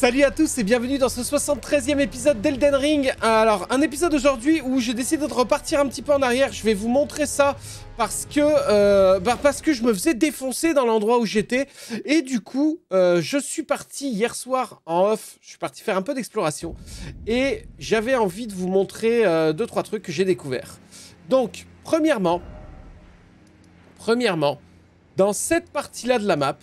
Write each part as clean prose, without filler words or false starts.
Salut à tous et bienvenue dans ce 73e épisode d'Elden Ring. Alors, un épisode aujourd'hui où j'ai décidé de repartir un petit peu en arrière. Je vais vous montrer ça parce que je me faisais défoncer dans l'endroit où j'étais. Et du coup, je suis parti hier soir en off. Je suis parti faire un peu d'exploration. Et j'avais envie de vous montrer 2-3 trucs que j'ai découverts. Donc, premièrement, dans cette partie-là de la map,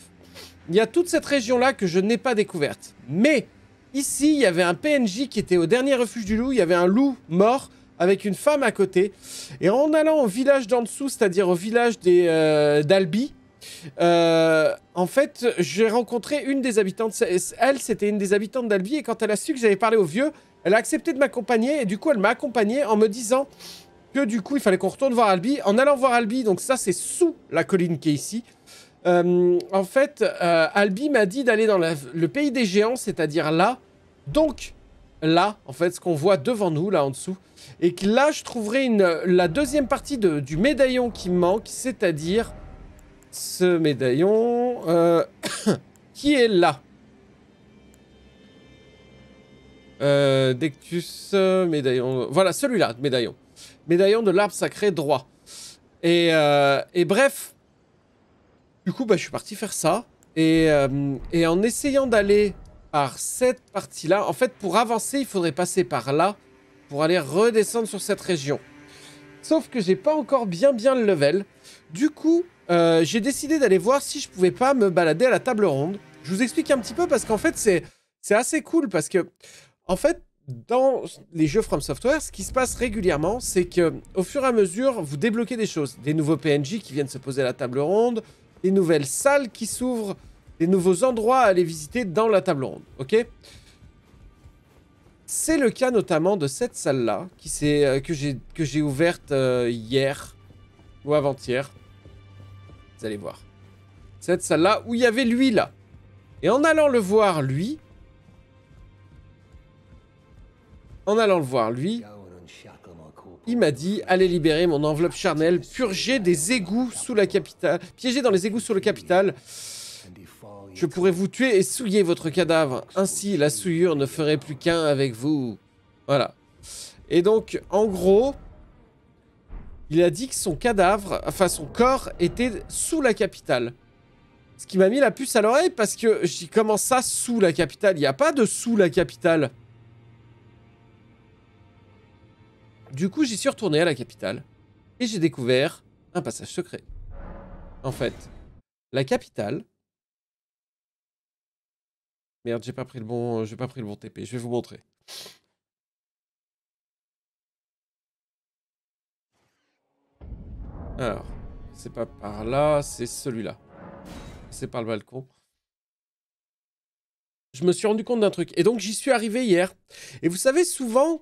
il y a toute cette région-là que je n'ai pas découverte. Mais ici, il y avait un PNJ qui était au dernier refuge du loup. Il y avait un loup mort avec une femme à côté. Et en allant au village d'en dessous, c'est-à-dire au village d'Albi, en fait, j'ai rencontré une des habitantes. Elle, c'était une des habitantes d'Albi. Et quand elle a su que j'avais parlé au vieux, elle a accepté de m'accompagner. Et du coup, elle m'a accompagné en me disant que du coup, il fallait qu'on retourne voir Albi. En allant voir Albi, donc ça, c'est sous la colline qui est ici. En fait, Albi m'a dit d'aller dans le pays des géants, c'est-à-dire là. Donc, là, en fait, ce qu'on voit devant nous, là, en dessous. Et que là, je trouverai la deuxième partie du médaillon qui me manque, c'est-à-dire ce médaillon qui est là. Dectus, médaillon... Voilà, celui-là, médaillon. Médaillon de l'arbre sacré droit. Et bref... Du coup, bah, je suis parti faire ça, et en essayant d'aller par cette partie-là, en fait, pour avancer, il faudrait passer par là, pour aller redescendre sur cette région. Sauf que j'ai pas encore bien le level. Du coup, j'ai décidé d'aller voir si je pouvais pas me balader à la table ronde. Je vous explique un petit peu, parce qu'en fait, c'est assez cool, parce que, en fait, dans les jeux From Software, ce qui se passe régulièrement, c'est que, au fur et à mesure, vous débloquez des choses. Des nouveaux PNJ qui viennent se poser à la table ronde, des nouvelles salles qui s'ouvrent, des nouveaux endroits à aller visiter dans la table ronde, ok? C'est le cas notamment de cette salle-là, que j'ai ouverte hier, ou avant-hier. Vous allez voir. Cette salle-là, où il y avait lui, là. Et en allant le voir, lui, il m'a dit, allez libérer mon enveloppe charnelle, purgée des égouts sous la capitale, piégée dans les égouts sous le capital. Je pourrais vous tuer et souiller votre cadavre. Ainsi, la souillure ne ferait plus qu'un avec vous. Voilà. Et donc, en gros, il a dit que son corps était sous la capitale. Ce qui m'a mis la puce à l'oreille parce que je dis, comment ça, sous la capitale? Il n'y a pas de sous la capitale. Du coup, j'y suis retourné à la capitale et j'ai découvert un passage secret. En fait, la capitale... Merde, j'ai pas pris le bon TP, je vais vous montrer. Alors, c'est pas par là, c'est celui-là. C'est par le balcon. Je me suis rendu compte d'un truc. Et donc, j'y suis arrivé hier. Et vous savez, souvent...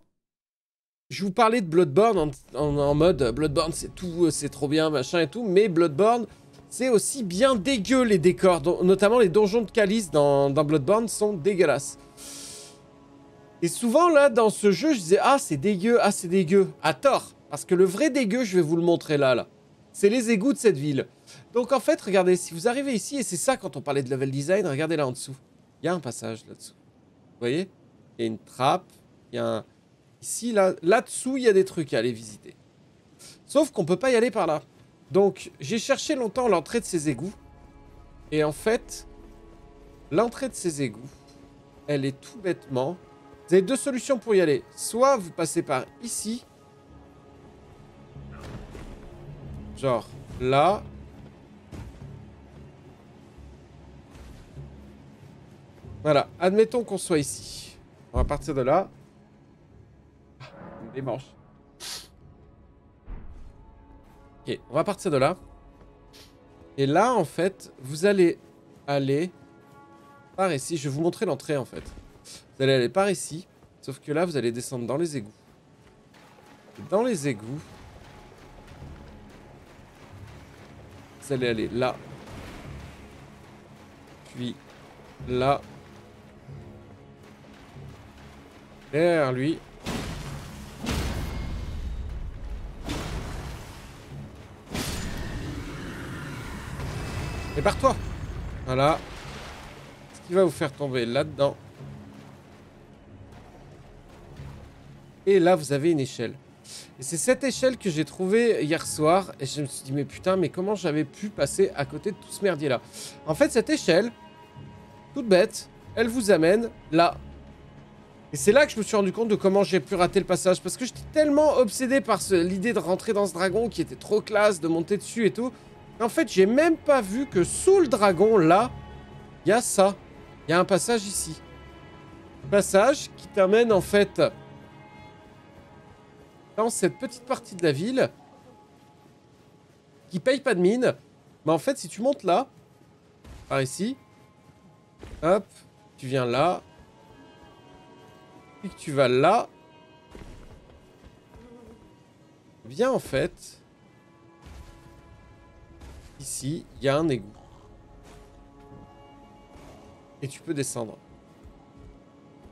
Je vous parlais de Bloodborne en mode Bloodborne c'est tout, c'est trop bien, machin et tout, mais Bloodborne c'est aussi bien dégueu les décors, notamment les donjons de Calice dans Bloodborne sont dégueulasses. Et souvent là dans ce jeu je disais ah c'est dégueu, à tort, parce que le vrai dégueu je vais vous le montrer là, c'est les égouts de cette ville. Donc en fait regardez, si vous arrivez ici, et c'est ça quand on parlait de level design, regardez là en dessous, il y a un passage là-dessous, vous voyez, il y a une trappe, il y a un... Ici, là-dessous, il y a des trucs à aller visiter. Sauf qu'on peut pas y aller par là. Donc, j'ai cherché longtemps l'entrée de ces égouts. Et en fait, l'entrée de ces égouts, elle est tout bêtement... Vous avez deux solutions pour y aller. Soit vous passez par ici. Genre là. Voilà. Admettons qu'on soit ici. On va partir de là. Les manches. Ok, on va partir de là. Et là, en fait, vous allez aller par ici. Je vais vous montrer l'entrée, en fait. Vous allez aller par ici. Sauf que là, vous allez descendre dans les égouts. Dans les égouts. Vous allez aller là. Puis là. Derrière lui. Et par toi. Voilà. Ce qui va vous faire tomber là-dedans. Et là, vous avez une échelle. Et c'est cette échelle que j'ai trouvée hier soir. Et je me suis dit, mais putain, mais comment j'avais pu passer à côté de tout ce merdier-là? En fait, cette échelle, toute bête, elle vous amène là. Et c'est là que je me suis rendu compte de comment j'ai pu rater le passage. Parce que j'étais tellement obsédé par l'idée de rentrer dans ce dragon qui était trop classe, de monter dessus et tout. En fait, j'ai même pas vu que sous le dragon, là, il y a ça. Il y a un passage ici. Passage qui t'amène, en fait, dans cette petite partie de la ville qui paye pas de mine. Mais en fait, si tu montes là, par ici, hop, tu viens là, puis que tu vas là, viens en fait, ici, il y a un égout. Et tu peux descendre.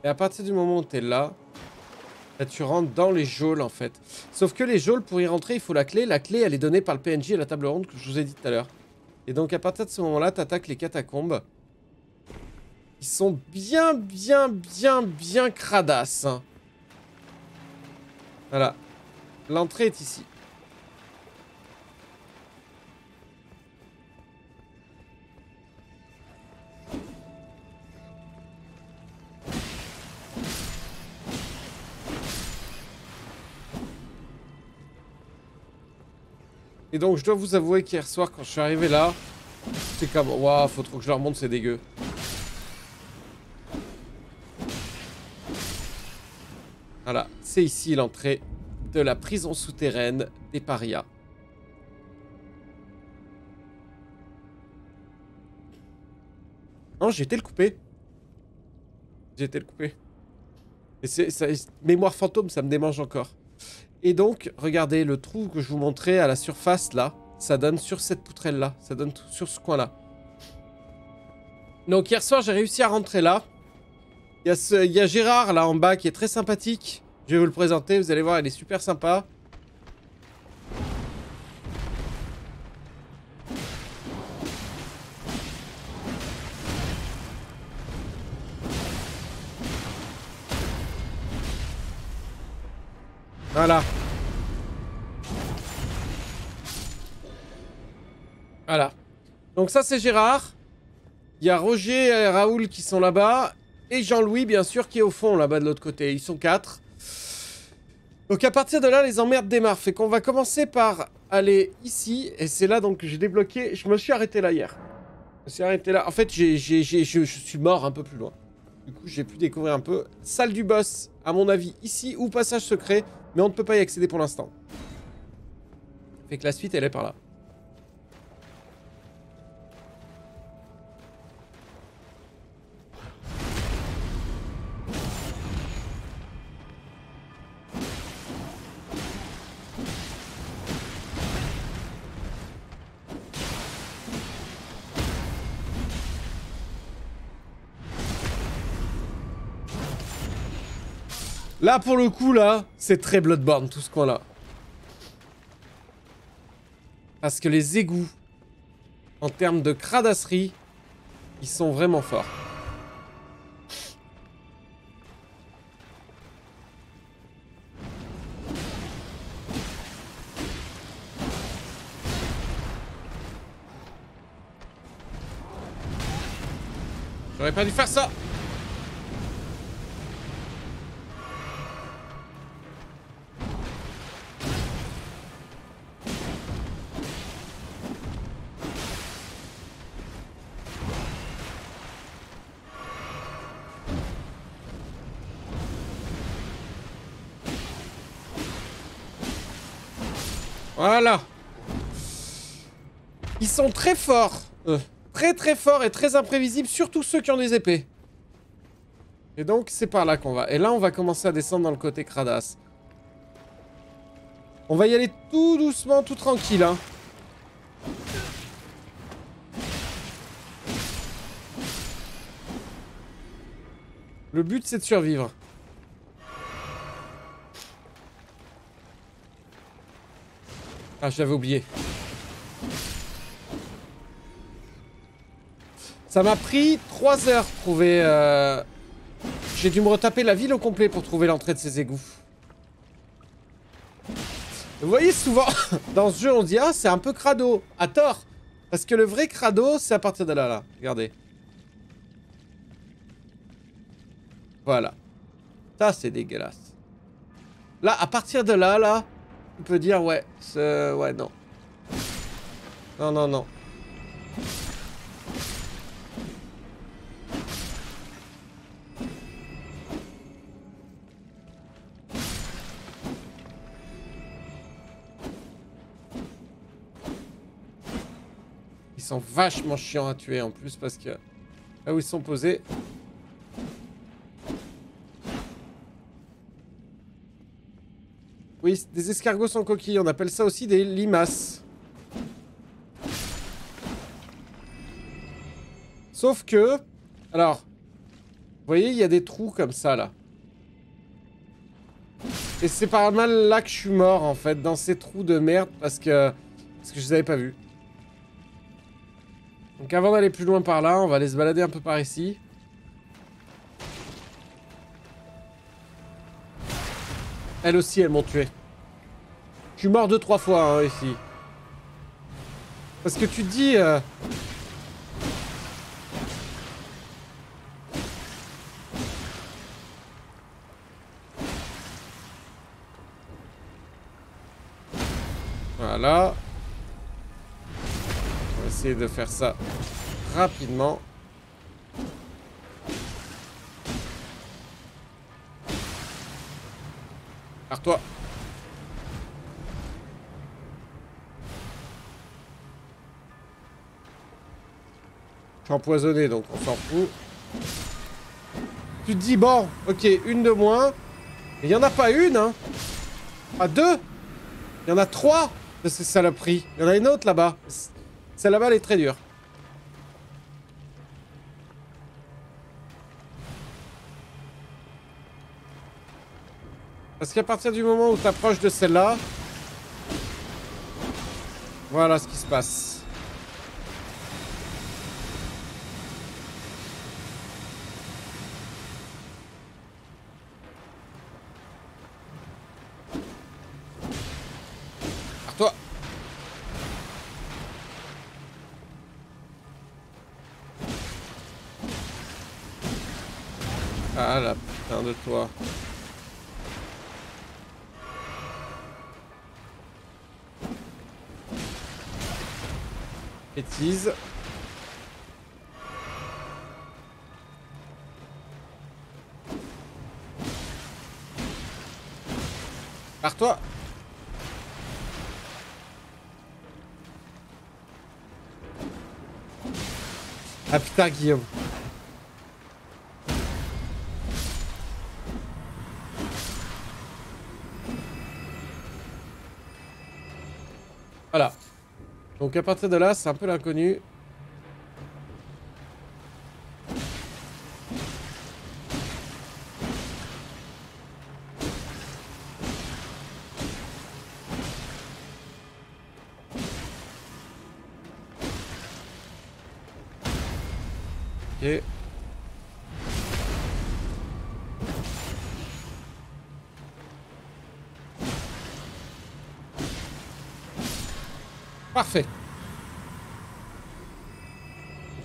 Et à partir du moment où tu es là, là, tu rentres dans les geôles, en fait. Sauf que les geôles, pour y rentrer, il faut la clé. La clé, elle est donnée par le PNJ à la table ronde que je vous ai dit tout à l'heure. Et donc, à partir de ce moment-là, tu attaques les catacombes. Ils sont bien cradasse. Hein. Voilà. L'entrée est ici. Et donc je dois vous avouer qu'hier soir quand je suis arrivé là, c'est comme waouh, faut trop que je leur montre, c'est dégueu. Voilà, c'est ici l'entrée de la prison souterraine des parias. Non, j'ai été le couper. J'ai été le couper. Et ça, mémoire fantôme, ça me démange encore. Et donc, regardez, le trou que je vous montrais à la surface, là, ça donne sur cette poutrelle-là. Ça donne sur ce coin-là. Donc, hier soir, j'ai réussi à rentrer là. Il y a Gérard, là, en bas, qui est très sympathique. Je vais vous le présenter, vous allez voir, il est super sympa. Voilà. Voilà. Donc ça, c'est Gérard. Il y a Roger et Raoul qui sont là-bas. Et Jean-Louis, bien sûr, qui est au fond, là-bas, de l'autre côté. Ils sont 4. Donc à partir de là, les emmerdes démarrent. Fait qu'on va commencer par aller ici. Et c'est là, donc, que j'ai débloqué. Je me suis arrêté là, hier. Je me suis arrêté là. En fait, je suis mort un peu plus loin. Du coup, j'ai pu découvrir un peu. Salle du boss, à mon avis, ici, ou passage secret. Mais on ne peut pas y accéder pour l'instant. Fait que la suite, elle est par là. Là, pour le coup, là, c'est très Bloodborne, tout ce coin-là. Parce que les égouts, en termes de cradasserie, ils sont vraiment forts. J'aurais pas dû faire ça! Voilà. Ils sont très forts. Très forts et très imprévisibles, surtout ceux qui ont des épées. Et donc, c'est par là qu'on va. Et là, on va commencer à descendre dans le côté cradasse. On va y aller tout doucement, tout tranquille, hein. Le but, c'est de survivre. Ah, j'avais oublié. Ça m'a pris 3 heures pour trouver... J'ai dû me retaper la ville au complet pour trouver l'entrée de ces égouts. Vous voyez souvent, dans ce jeu, on dit « Ah, c'est un peu crado !» À tort ! Parce que le vrai crado, c'est à partir de là, là. Regardez. Voilà. Ça, c'est dégueulasse. Là, à partir de là, là, on peut dire « Ouais, ouais, non. » Non, non, non. Ils sont vachement chiants à tuer en plus parce que là où ils sont posés. Oui, des escargots sans coquille, on appelle ça aussi des limaces. Sauf que, alors, vous voyez, il y a des trous comme ça là. Et c'est pas mal là que je suis mort en fait, dans ces trous de merde parce que je les avais pas vus. Donc avant d'aller plus loin par là, on va aller se balader un peu par ici. Elles aussi, elles m'ont tué. Je suis mort 2-3 fois, hein, ici. Parce que tu te dis... Voilà. Essayer de faire ça rapidement. Par toi. Je suis empoisonné donc on s'en fout. Tu te dis bon, ok, une de moins. Mais il n'y en a pas une, hein. Pas deux. Il y en a trois de ces saloperies. Il y en a une autre là-bas. Celle-là-bas, elle est très dure. Parce qu'à partir du moment où tu approches de celle-là... Voilà ce qui se passe. Ah la putain de toi. Bêtise. Par toi. Ah putain Guillaume. Voilà. Donc à partir de là, c'est un peu l'inconnu. Ok. Parfait. Donc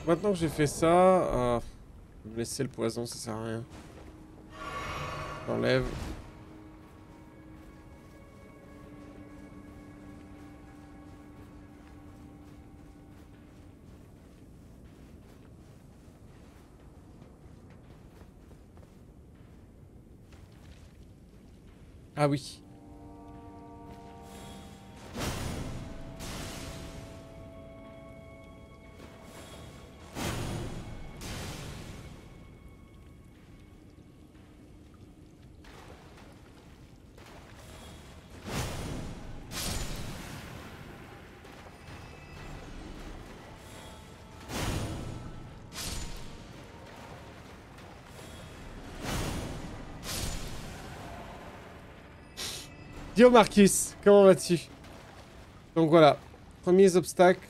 maintenant que j'ai fait ça, je vais me laisser le poison, ça sert à rien. J'enlève. Ah oui. Yo Marcus, comment vas-tu? Donc voilà, premier obstacle,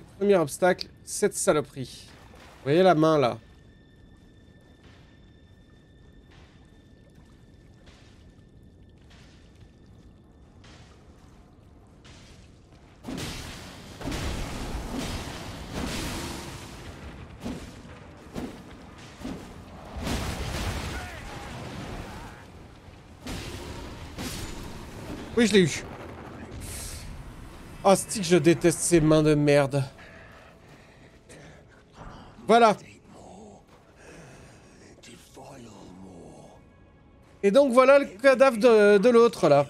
cette saloperie. Vous voyez la main là? Oui, je l'ai eu. Oh, c'est que je déteste ces mains de merde. Voilà. Et donc voilà le cadavre de l'autre, là.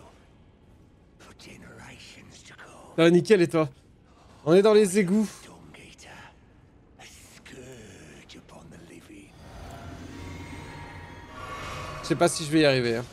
Ah, nickel, et toi? On est dans les égouts. Je sais pas si je vais y arriver. Hein.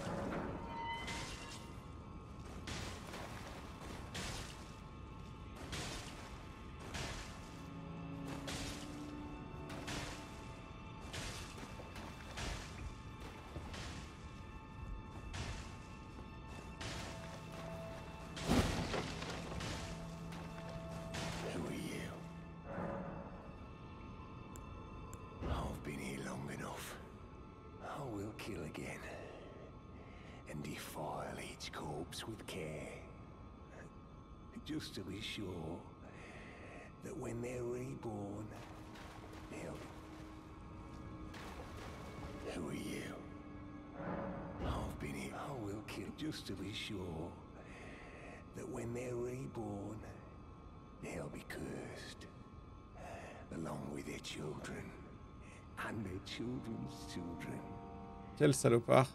Quel salopard.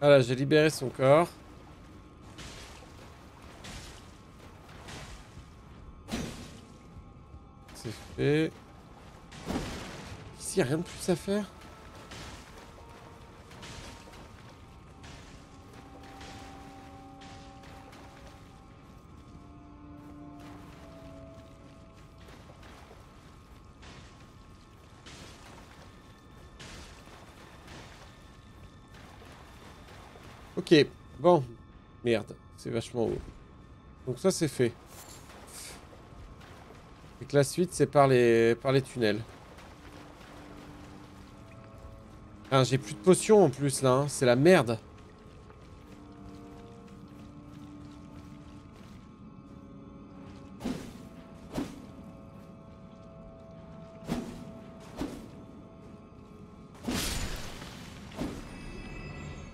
Voilà, j'ai libéré son corps. C'est fait. Ici, y a rien de plus à faire. Ok, bon. Merde, c'est vachement haut. Donc ça c'est fait. Et que la suite c'est par les tunnels. Ah, j'ai plus de potions en plus là, hein. C'est la merde.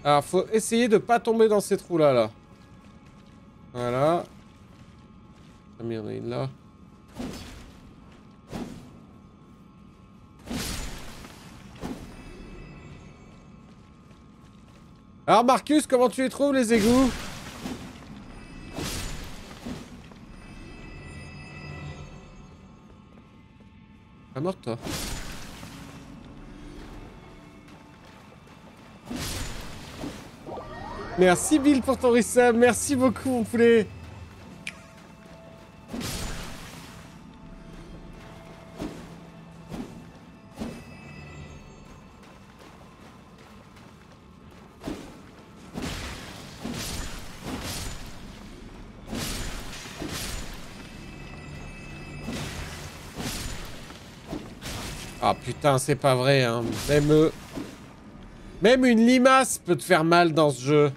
Alors, faut essayer de pas tomber dans ces trous-là, là. Voilà. Ah, mais il y en a une là. Alors, Marcus, comment tu les trouves, les égouts? T'es mort, toi? Merci Bill pour ton resub, merci beaucoup mon poulet. Ah putain, c'est pas vrai hein, même une limace peut te faire mal dans ce jeu.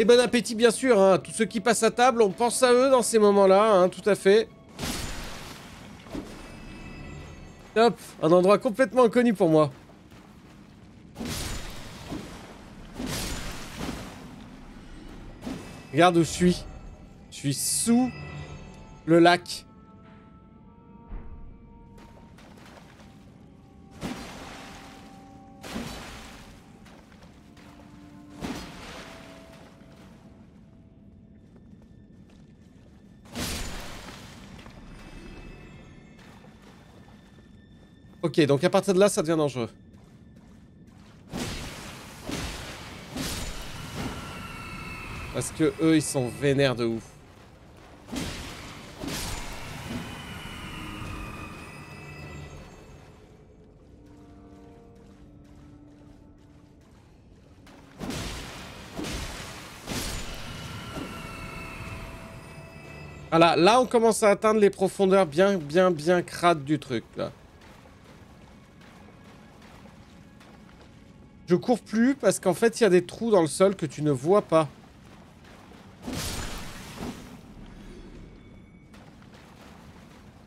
Et bon appétit bien sûr, hein. Tous ceux qui passent à table, on pense à eux dans ces moments-là, hein, tout à fait. Hop, un endroit complètement inconnu pour moi. Regarde où je suis. Je suis sous le lac. Ok, donc à partir de là, ça devient dangereux. Parce que eux, ils sont vénères de ouf. Voilà, là, on commence à atteindre les profondeurs bien crades du truc, là. Je cours plus parce qu'en fait, il y a des trous dans le sol que tu ne vois pas.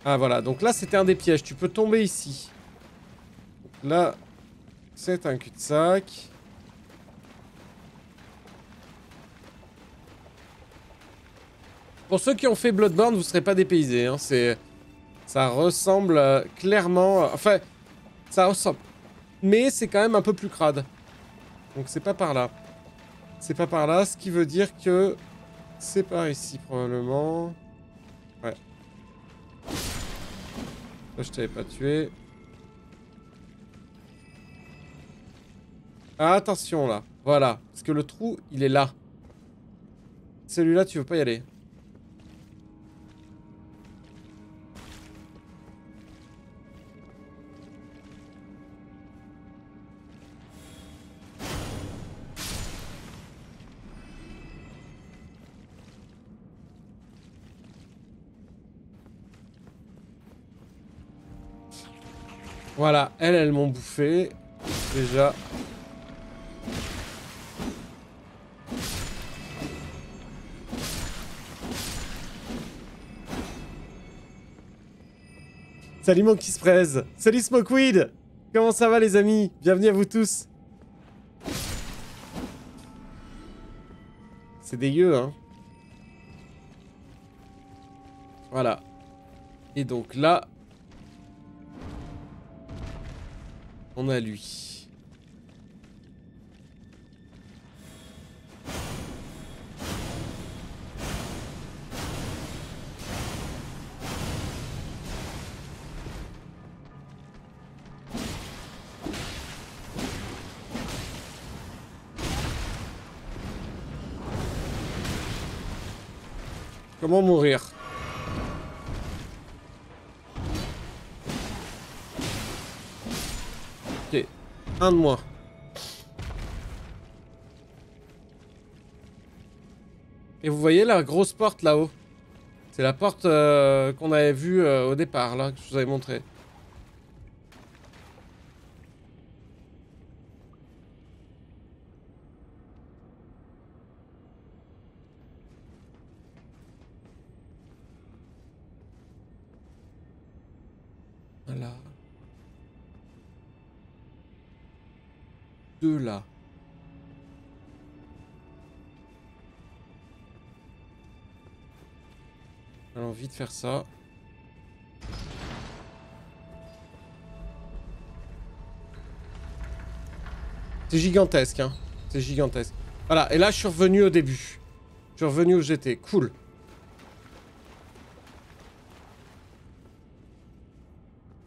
Ah voilà, donc là c'était un des pièges, tu peux tomber ici. Donc là, c'est un cul-de-sac. Pour ceux qui ont fait Bloodborne, vous serez pas dépaysés, hein. Ça ressemble clairement... Enfin, ça ressemble. Mais c'est quand même un peu plus crade. Donc c'est pas par là. C'est pas par là, ce qui veut dire que... C'est par ici probablement... Ouais. Là, je t'avais pas tué. Ah, attention là. Voilà. Parce que le trou, il est là. Celui-là, tu veux pas y aller. Voilà, elles m'ont bouffé, déjà. Salut mon qui se presse. Salut Smokeweed. Comment ça va les amis? Bienvenue à vous tous. C'est dégueu, hein. Voilà. Et donc là... On a lui. Comment mourir ? Un de moins. Et vous voyez la grosse porte là-haut? C'est la porte qu'on avait vue au départ, là, que je vous avais montré. Voilà. De là. Allons vite faire ça. C'est gigantesque, hein. C'est gigantesque. Voilà, et là je suis revenu au début. Je suis revenu où j'étais. Cool.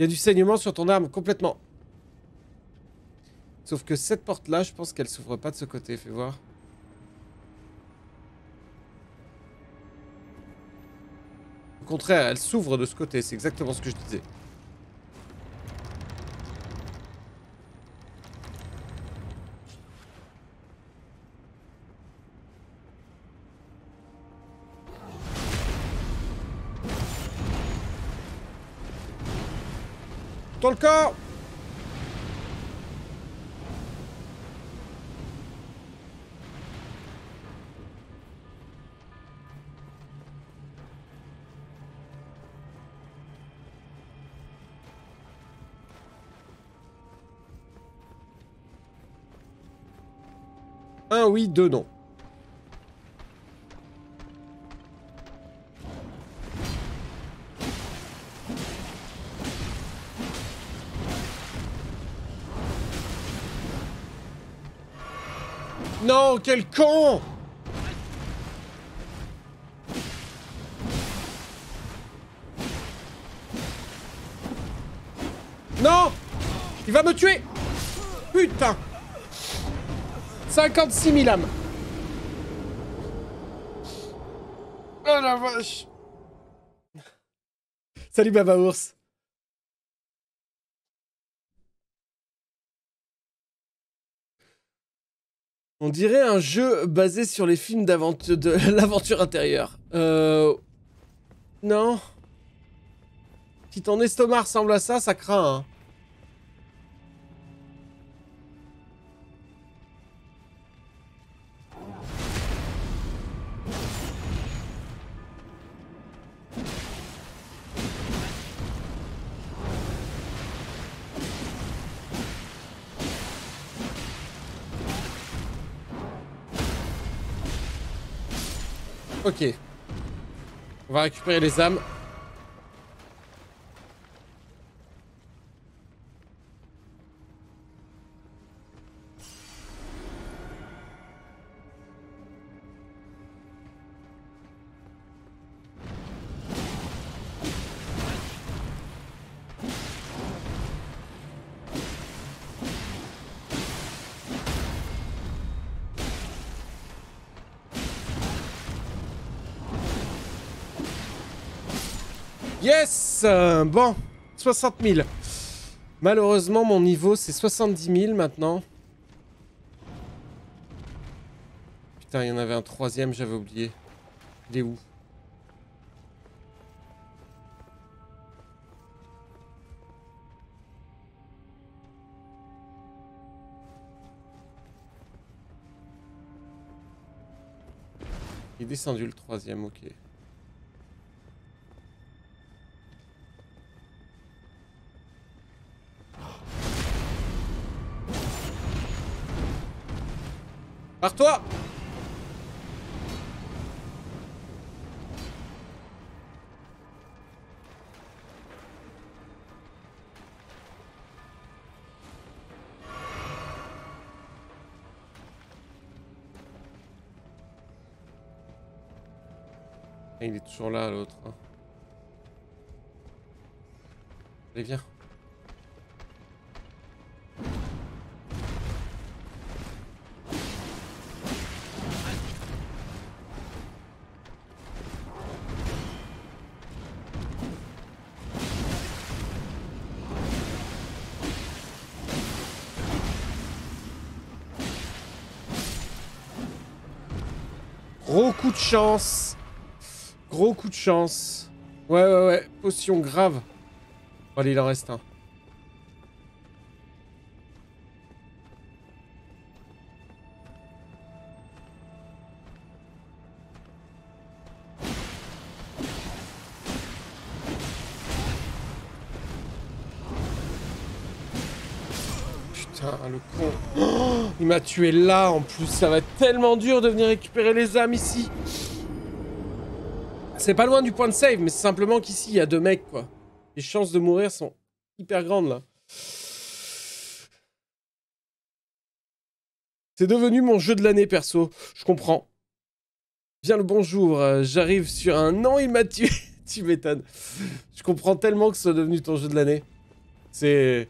Il y a du saignement sur ton arme, complètement. Sauf que cette porte-là, je pense qu'elle s'ouvre pas de ce côté, fais voir. Au contraire, elle s'ouvre de ce côté, c'est exactement ce que je disais. Dans le corps! Un oui, deux non. Non, quel con! Non! Il va me tuer! Putain! 56 000 âmes. Oh la vache. Salut Baba Ours. On dirait un jeu basé sur les films d'aventure de l'aventure intérieure. Non. Si ton estomac ressemble à ça, ça craint, hein. Ok. On va récupérer les âmes. Yes, bon, 60 000. Malheureusement, mon niveau, c'est 70 000 maintenant. Putain, il y en avait un troisième, j'avais oublié. Il est où? Il est descendu le troisième, ok. Par toi. Et il est toujours là l'autre. Hein. Allez viens. De chance, gros coup de chance. Ouais, ouais, ouais, potion grave. Bon, allez, il en reste un. Putain, le con. Oh, il m'a tué là en plus. Ça va être tellement dur de venir récupérer les âmes ici. C'est pas loin du point de save, mais c'est simplement qu'ici, il y a deux mecs, quoi. Les chances de mourir sont hyper grandes, là. C'est devenu mon jeu de l'année, perso. Je comprends. Bien le bonjour. J'arrive sur un... Non, il m'a tué. Tu m'étonnes. Je comprends tellement que ce soit devenu ton jeu de l'année. C'est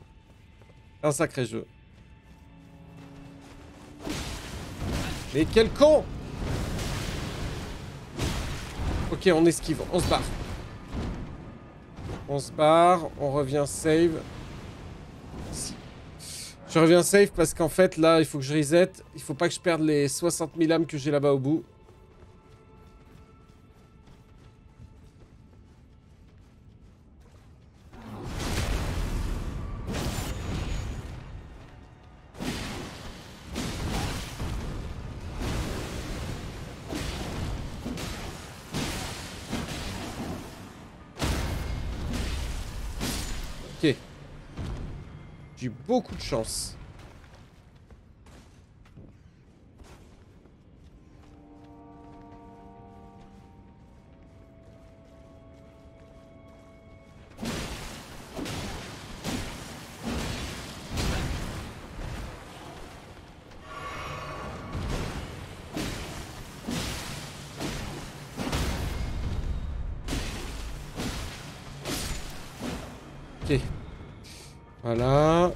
un sacré jeu. Mais quel con! Ok, on esquive, on se barre. On se barre, on revient save. Ici. Je reviens save parce qu'en fait, là, il faut que je reset. Il faut pas que je perde les 60 000 âmes que j'ai là-bas au bout. J'ai beaucoup de chance. Ok. Voilà.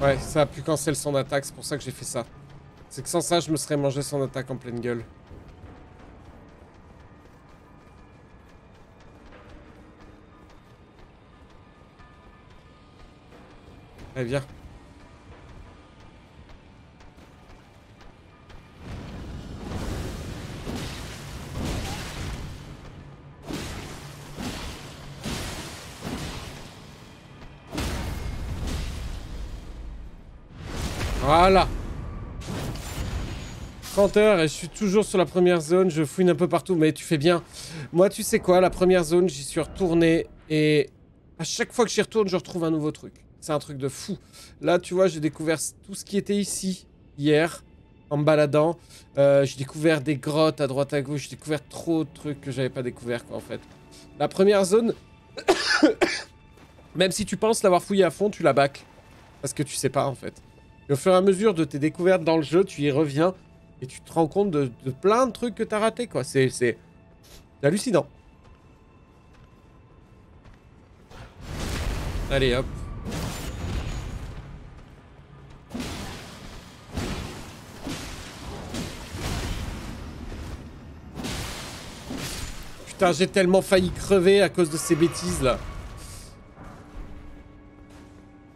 Ouais, ça a pu cancel son attaque, c'est pour ça que j'ai fait ça. C'est que sans ça, je me serais mangé son attaque en pleine gueule. Allez, viens. Voilà. 30 heures et je suis toujours sur la première zone, je fouine un peu partout, mais tu fais bien. Moi, tu sais quoi, la première zone, j'y suis retourné et à chaque fois que j'y retourne, je retrouve un nouveau truc. C'est un truc de fou. Là, tu vois, j'ai découvert tout ce qui était ici, hier, en me baladant. J'ai découvert des grottes à droite à gauche, j'ai découvert trop de trucs que j'avais pas découvert, quoi, en fait. La première zone, même si tu penses l'avoir fouillée à fond, tu la back. Parce que tu sais pas, en fait. Et au fur et à mesure de tes découvertes dans le jeu, tu y reviens et tu te rends compte de plein de trucs que t'as raté, quoi. C'est hallucinant. Allez, hop. Putain, j'ai tellement failli crever à cause de ces bêtises, là.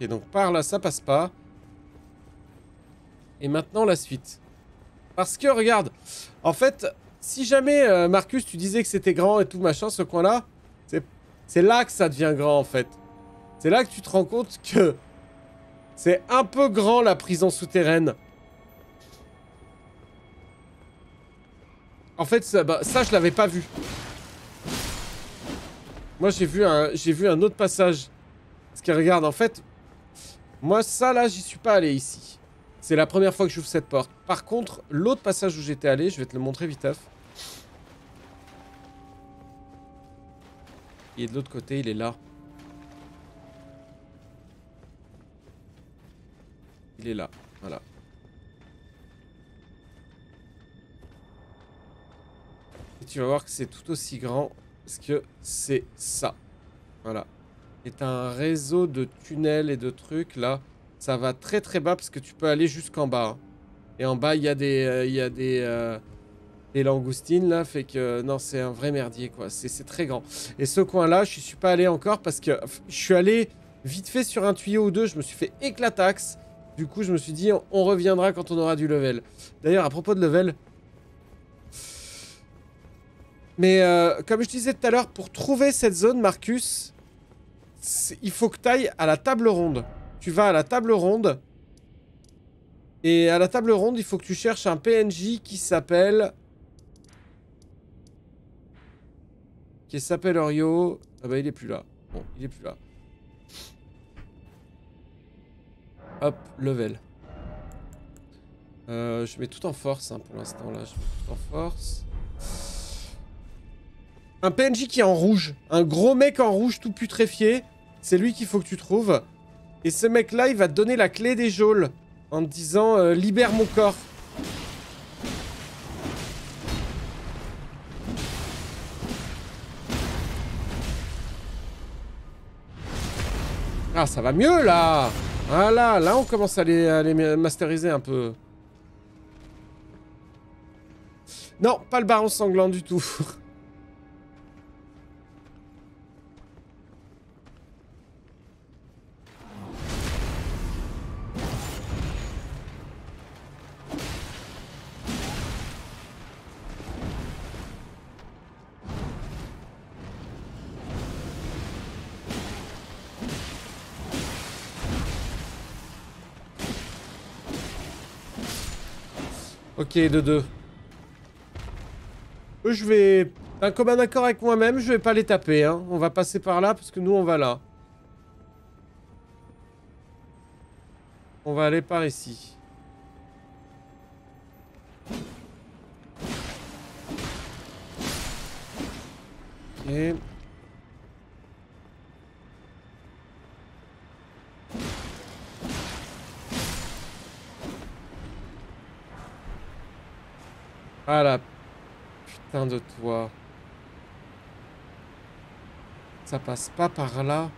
Et donc par là, ça passe pas. Et maintenant, la suite. Parce que, regarde, en fait, si jamais, Marcus, tu disais que c'était grand et tout, machin, ce coin-là, c'est là que ça devient grand, en fait. C'est là que tu te rends compte que c'est un peu grand, la prison souterraine. En fait, ça, bah, ça je l'avais pas vu. Moi, j'ai vu un autre passage. Parce que, regarde, en fait, moi, ça, là, j'y suis pas allé ici. C'est la première fois que j'ouvre cette porte. Par contre, l'autre passage où j'étais allé, je vais te le montrer viteuf. Il est de l'autre côté, il est là. Il est là, voilà. Et tu vas voir que c'est tout aussi grand, parce que c'est ça. Voilà. Et t'as un réseau de tunnels et de trucs, là. Ça va très très bas parce que tu peux aller jusqu'en bas. Hein. Et en bas, il y a des langoustines là. Fait que non, c'est un vrai merdier quoi. C'est très grand. Et ce coin-là, je suis pas allé encore parce que je suis allé vite fait sur un tuyau ou deux. Je me suis fait éclataxe. Du coup, je me suis dit, on reviendra quand on aura du level. D'ailleurs, à propos de level. Mais comme je disais tout à l'heure, pour trouver cette zone, Marcus, il faut que tu ailles à la table ronde. Tu vas à la table ronde. Et à la table ronde, il faut que tu cherches un PNJ qui s'appelle... Qui s'appelle Orio. Ah bah il est plus là. Bon, il est plus là. Hop, level. Je mets tout en force hein, pour l'instant là. Je mets tout en force. Un PNJ qui est en rouge. Un gros mec en rouge tout putréfié. C'est lui qu'il faut que tu trouves. Et ce mec-là, il va te donner la clé des geôles en te disant « Libère mon corps ». Ah, ça va mieux, là. Voilà, là, on commence à les masteriser un peu. Non, pas le baron sanglant du tout. Ok, de deux. Eux, je vais... D'un commun accord avec moi-même, je vais pas les taper. Hein. On va passer par là, parce que nous, on va là. On va aller par ici. Ok. Ah la putain de toi. Ça passe pas par là.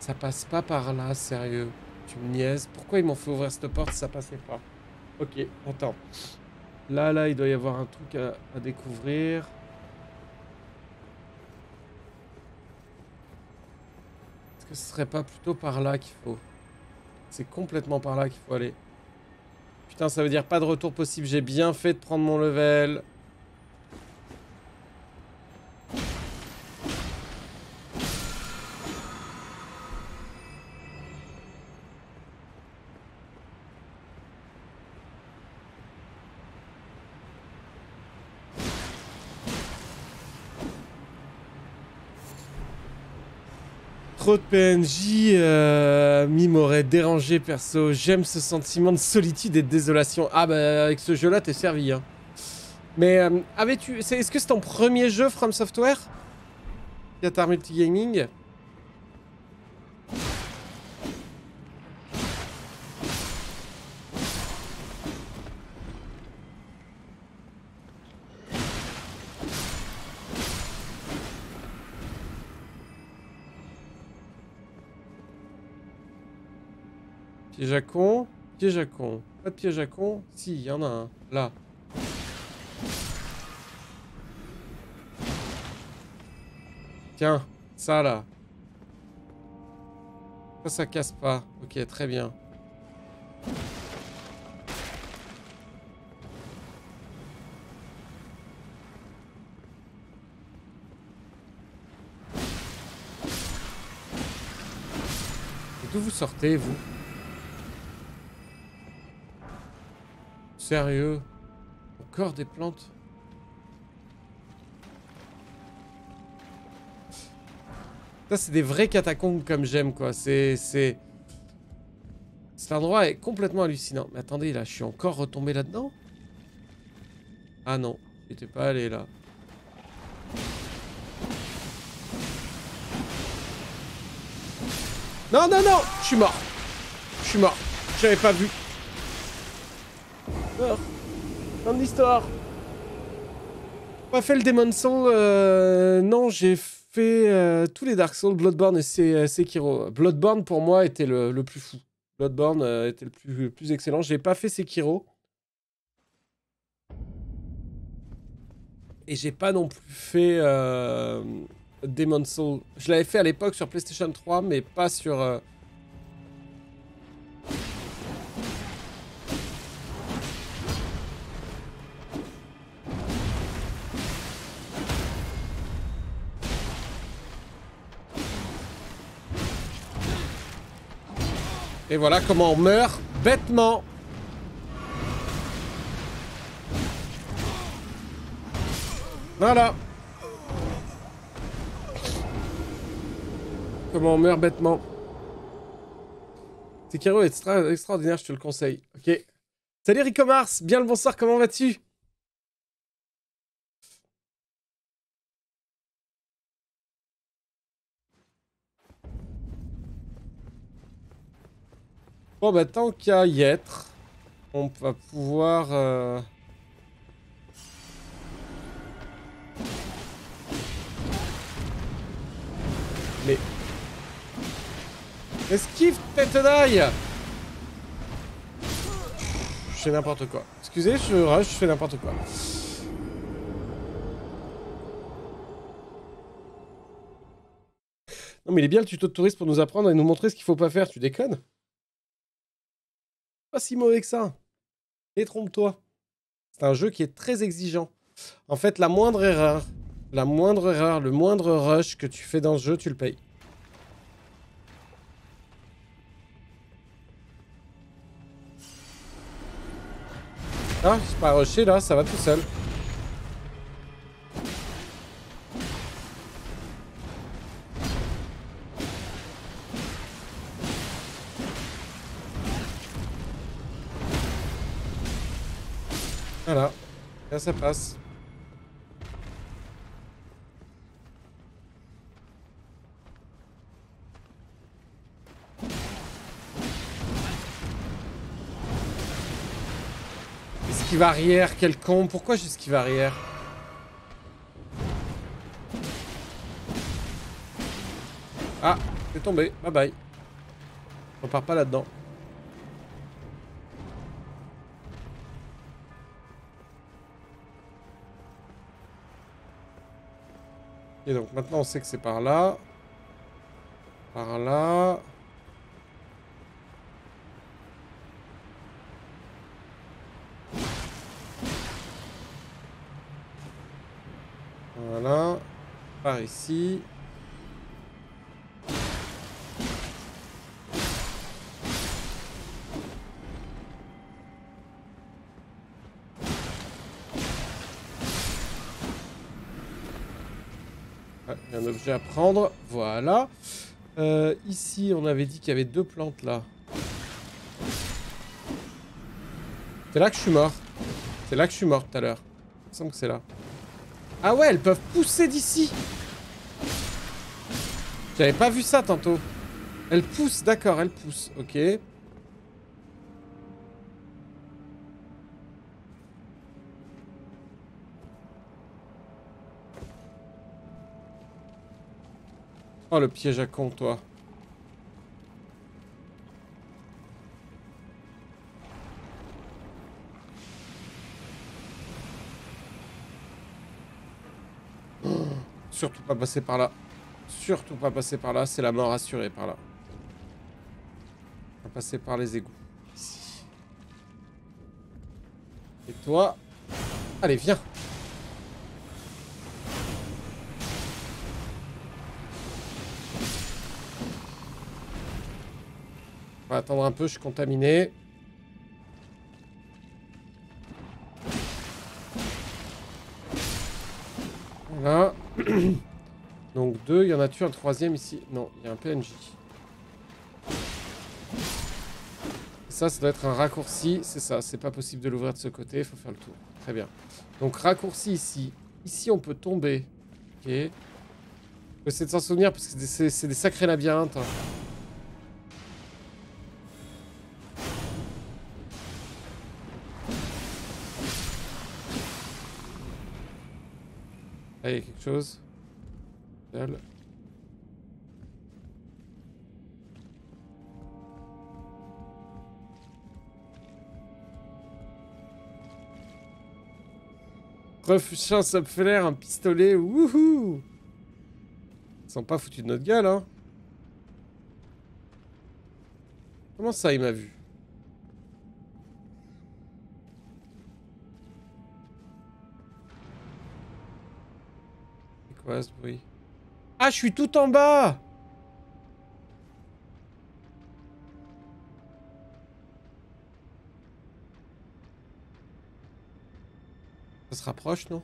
Ça passe pas par là, sérieux. Tu me niaises. Pourquoi ils m'ont fait ouvrir cette porte si ça passait pas? Ok, attends. Là, il doit y avoir un truc à découvrir. Est-ce que ce serait pas plutôt par là qu'il faut? C'est complètement par là qu'il faut aller. Putain, ça veut dire pas de retour possible. J'ai bien fait de prendre mon level. trop de PNJ, m'aurait dérangé perso. J'aime ce sentiment de solitude et de désolation. Ah bah avec ce jeu-là, t'es servi. Hein. Mais est-ce que c'est ton premier jeu From Software? Qatar Multigaming? Piège à con, piège à con. Pas de piège à con? Si, il y en a un, là. Tiens, ça là. Ça, ça casse pas. Ok, très bien. D'où vous sortez, vous? Sérieux? Encore des plantes? Ça, c'est des vrais catacombes comme j'aime, quoi. C'est... Cet endroit est complètement hallucinant. Mais attendez, là, je suis encore retombé là-dedans? Ah non, j'étais pas allé là. Non, non, non! Je suis mort! Je suis mort. J'avais pas vu. Mort. Fin de l'histoire. Pas fait le Demon's Souls. Non, j'ai fait tous les Dark Souls, Bloodborne et Sekiro. Bloodborne, pour moi, était le plus fou. Bloodborne était le plus excellent. J'ai pas fait Sekiro. Et j'ai pas non plus fait Demon's Souls. Je l'avais fait à l'époque sur PlayStation 3, mais pas sur... Et voilà comment on meurt bêtement. Voilà. Comment on meurt bêtement. Sekiro est extraordinaire, je te le conseille. Ok. Salut Ricomars, bien le bonsoir, comment vas-tu? Bon bah tant qu'à y être, on va pouvoir... Mais... Esquive, tête d'ail! Je fais n'importe quoi. Excusez, je rush, je fais n'importe quoi. Non mais il est bien le tuto de touriste pour nous apprendre et nous montrer ce qu'il faut pas faire, tu déconnes? Pas si mauvais que ça. Détrompe-toi. C'est un jeu qui est très exigeant. En fait, la moindre erreur, le moindre rush que tu fais dans ce jeu, tu le payes. Ah, je suis pas rushé là, ça va tout seul. Voilà, là ça passe. Esquive arrière, quel con. Pourquoi j'esquive arrière? Ah, c'est tombé, bye bye. On repart pas là-dedans. Et donc maintenant on sait que c'est par là. Par là. Voilà. Par ici. Objet à prendre, voilà. Ici, on avait dit qu'il y avait deux plantes là. C'est là que je suis mort. C'est là que je suis mort tout à l'heure. Il me semble que c'est là. Ah ouais, elles peuvent pousser d'ici. J'avais pas vu ça tantôt. Elles poussent, d'accord, elles poussent. Ok. Oh, le piège à con, toi. Oh, surtout pas passer par là. Surtout pas passer par là, c'est la mort assurée par là. On va passer par les égouts. Et toi... Allez, viens. On va attendre un peu, je suis contaminé. Voilà. Donc deux, il y en a tué un troisième ici. Non, il y a un PNJ. Ça, ça doit être un raccourci. C'est ça, c'est pas possible de l'ouvrir de ce côté. Il faut faire le tour. Très bien. Donc raccourci ici. Ici, on peut tomber. Ok. On peut essayer de s'en souvenir parce que c'est des sacrés labyrinthes. Hein. Ah, il y a quelque chose. Refusant, ça me fait l'air un pistolet. Wouhou! Ils sont pas foutus de notre gueule, hein? Comment ça, il m'a vu? C'est quoi ce bruit? Ah, je suis tout en bas! Ça se rapproche, non?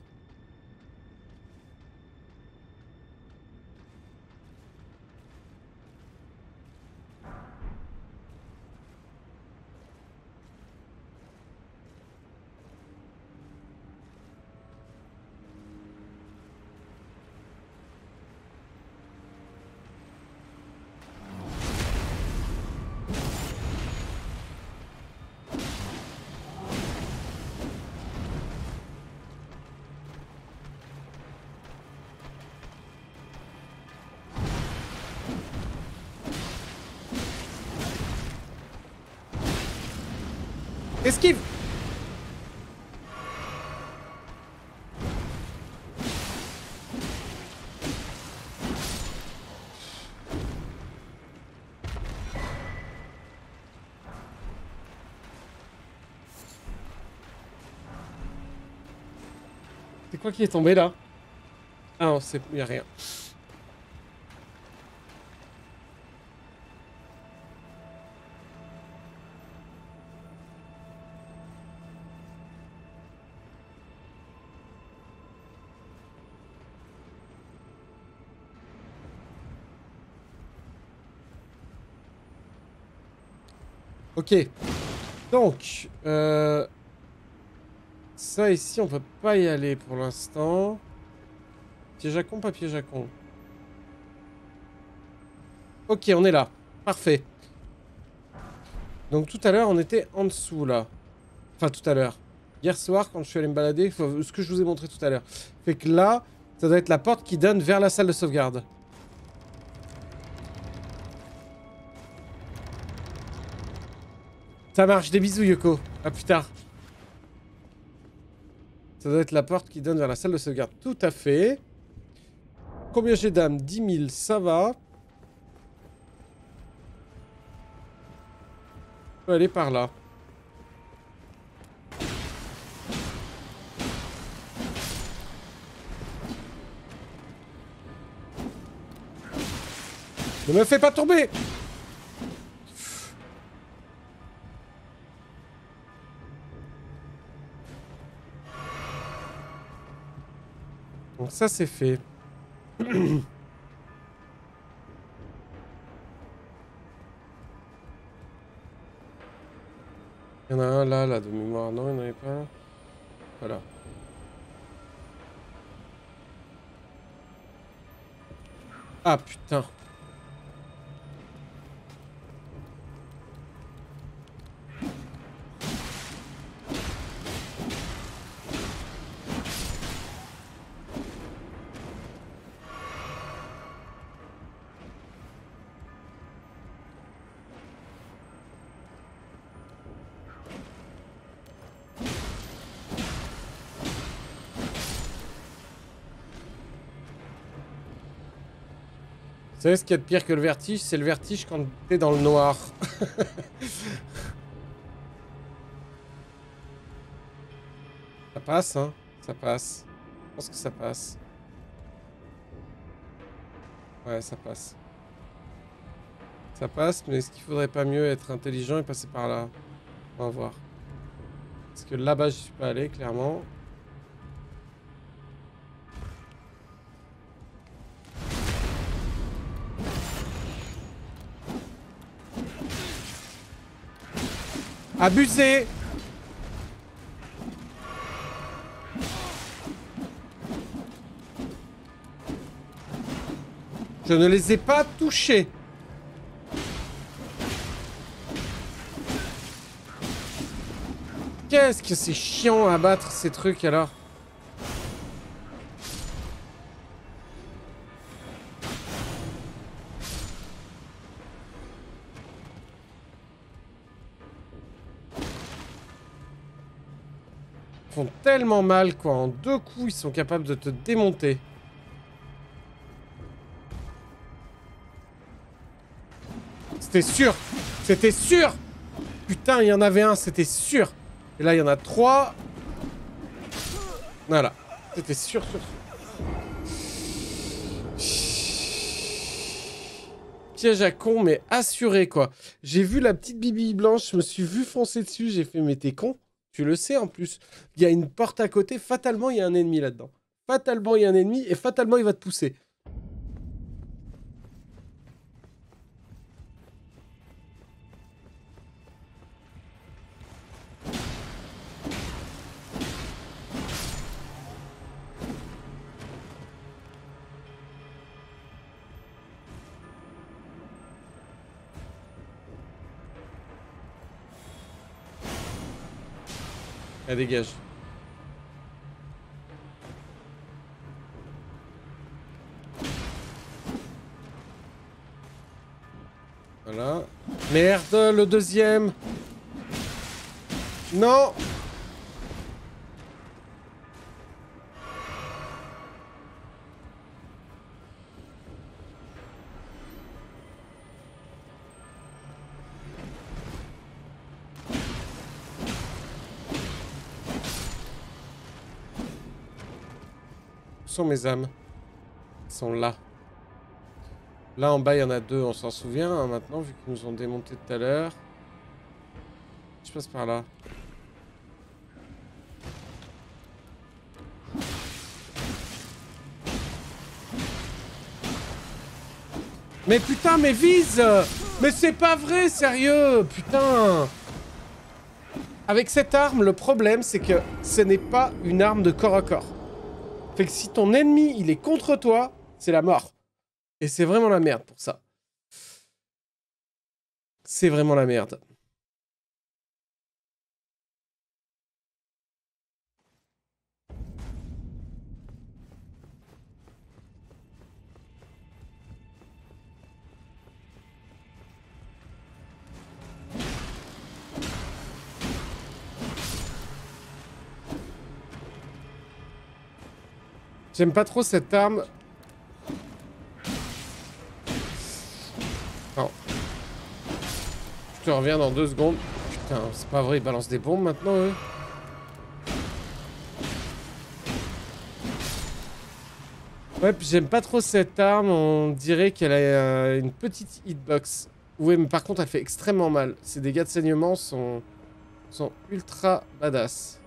Esquive. C'est quoi qui est tombé là? Ah non, c'est... il n'y a rien. Ok, donc, ça ici, on peut pas y aller pour l'instant. Piège à con, pas piège à con. Ok, on est là. Parfait. Donc tout à l'heure, on était en dessous, là. Enfin, tout à l'heure. Hier soir, quand je suis allé me balader, ce que je vous ai montré tout à l'heure. Fait que là, ça doit être la porte qui donne vers la salle de sauvegarde. Ça marche, des bisous Yoko, à plus tard. Ça doit être la porte qui donne vers la salle de sauvegarde, tout à fait. Combien j'ai d'âme? 10 000, ça va. On peut aller par là. Ne me fais pas tomber! Donc ça c'est fait. Il y en a un là, là, de mémoire. Non, il n'y en avait pas un. Voilà. Ah putain. Vous savez ce qu'il y a de pire que le vertige? C'est le vertige quand t'es dans le noir. Ça passe, hein? Ça passe. Je pense que ça passe. Ouais, ça passe. Ça passe, mais est-ce qu'il faudrait pas mieux être intelligent et passer par là? On va voir. Parce que là-bas, je suis pas allé, clairement. Abusé. Je ne les ai pas touchés. Qu'est-ce que c'est chiant à battre ces trucs alors? Tellement mal quoi, en deux coups ils sont capables de te démonter. C'était sûr, c'était sûr. Putain, il y en avait un, c'était sûr. Et là il y en a trois. Voilà, c'était sûr, sûr, sûr. Piège à con mais assuré quoi. J'ai vu la petite bibille blanche, je me suis vu foncer dessus, j'ai fait mais t'es con. Tu le sais en plus, il y a une porte à côté, fatalement il y a un ennemi là-dedans. Fatalement il y a un ennemi et fatalement il va te pousser. Ah, dégage. Voilà. Merde, le deuxième. Non. Sont mes âmes. Ils sont là. Là en bas il y en a deux, on s'en souvient hein, maintenant vu qu'ils nous ont démonté tout à l'heure. Je passe par là. Mais putain, mais vise! Mais c'est pas vrai, sérieux! Putain! Avec cette arme, le problème c'est que ce n'est pas une arme de corps à corps. Fait que si ton ennemi, il est contre toi, c'est la mort. Et c'est vraiment la merde pour ça. C'est vraiment la merde. J'aime pas trop cette arme. Non. Je te reviens dans 2 secondes. Putain, c'est pas vrai, ils balancent des bombes maintenant, eux. Ouais, puis j'aime pas trop cette arme. On dirait qu'elle a une petite hitbox. Ouais, mais par contre, elle fait extrêmement mal. Ses dégâts de saignement sont ultra badass.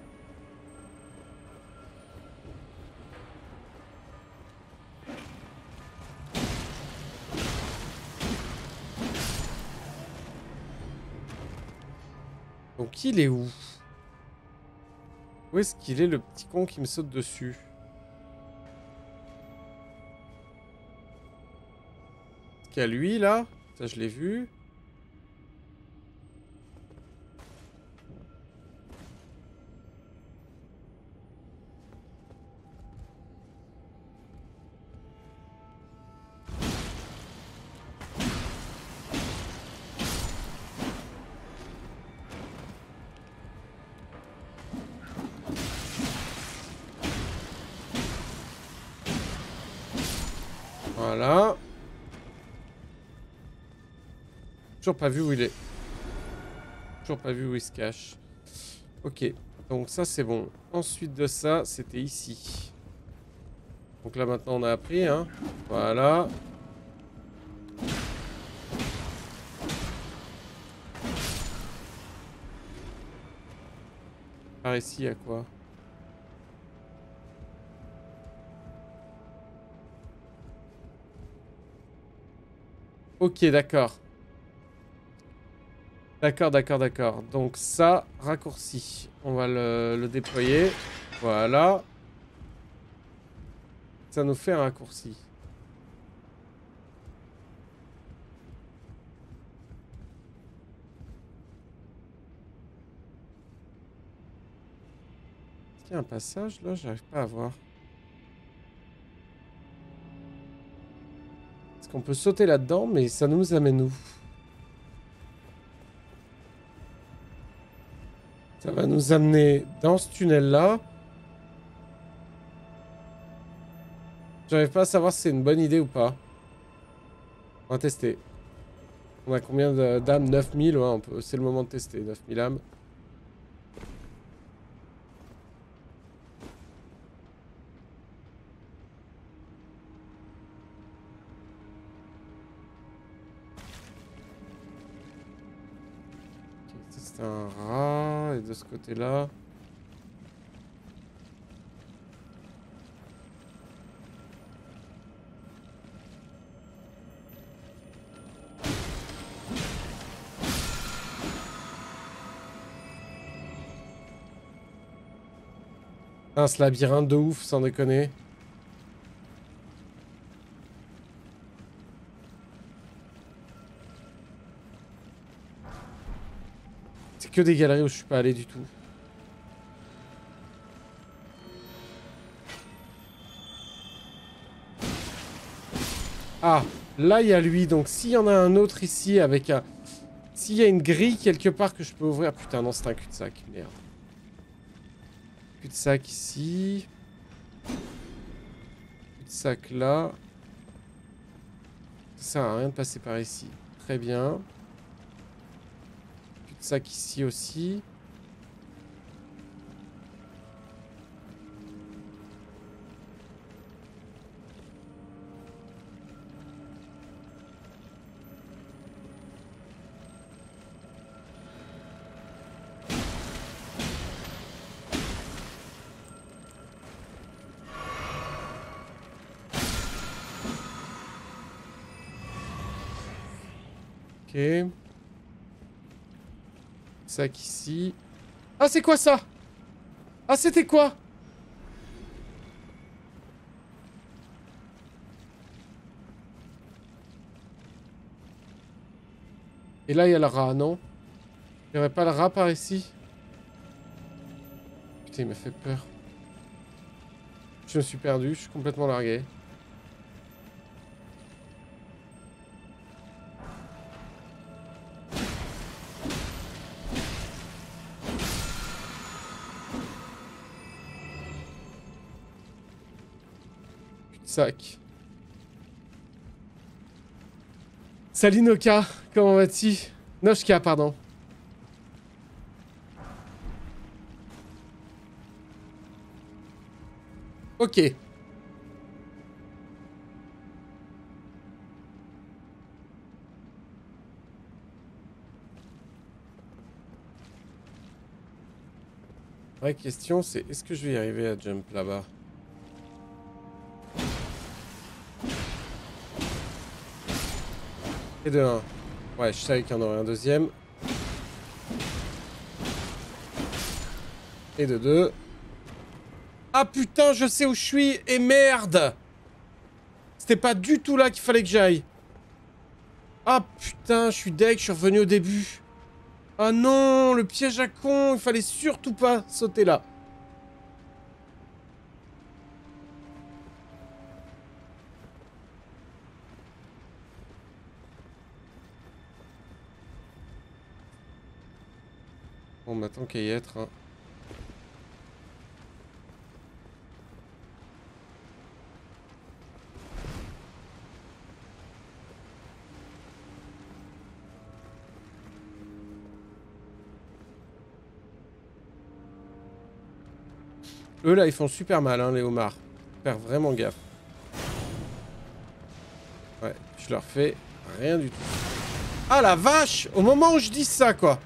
Donc il est où? Où est-ce qu'il est, le petit con qui me saute dessus? Est-ce qu'il y a lui là? Ça je l'ai vu. Voilà. Toujours pas vu où il est. Toujours pas vu où il se cache. Ok. Donc ça c'est bon. Ensuite de ça, c'était ici. Donc là maintenant on a appris, hein. Voilà. Par ici, il y a quoi ? Ok, d'accord. D'accord. Donc ça, raccourci. On va le déployer. Voilà. Ça nous fait un raccourci. Est-ce qu'il y a un passage là? J'arrive pas à voir. On peut sauter là-dedans, mais ça nous amène où? Ça va nous amener dans ce tunnel-là. J'arrive pas à savoir si c'est une bonne idée ou pas. On va tester. On a combien d'âmes? 9000, ouais, c'est le moment de tester, 9000 âmes. Un rat, et de ce côté là un ce labyrinthe de ouf, sans déconner. Que des galeries où je suis pas allé du tout. Ah, là il y a lui. Donc s'il y en a un autre ici avec un... S'il y a une grille quelque part que je peux ouvrir... Putain non, c'est un cul-de-sac, merde. Cul-de-sac ici. Cul-de-sac là. Ça sert à rien de passer par ici. Très bien. Sac ici aussi. Ok. Sac ici. Ah, c'est quoi ça? Ah, c'était quoi? Et là, il y a le rat, non? Il n'y aurait pas le rat par ici? Putain, il m'a fait peur. Je me suis perdu, je suis complètement largué. Sac. Salut Noka, comment vas-tu? Noshka, pardon. Ok. La vraie question, c'est est-ce que je vais y arriver à jump là-bas? Et de 1. Ouais, je savais qu'il y en aurait un deuxième. Et de 2. Ah putain, je sais où je suis. Et merde. C'était pas du tout là qu'il fallait que j'aille. Ah putain, je suis deck, je suis revenu au début. Ah non, le piège à con. Il fallait surtout pas sauter là. On m'attend qu'à y être. Hein. Eux là, ils font super mal, hein, les homards. Faire vraiment gaffe. Ouais, je leur fais rien du tout. Ah la vache! Au moment où je dis ça, quoi.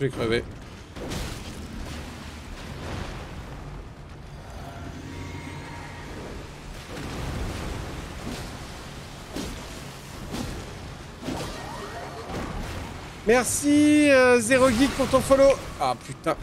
J'ai crevé. Merci Zero Geek pour ton follow. Ah putain.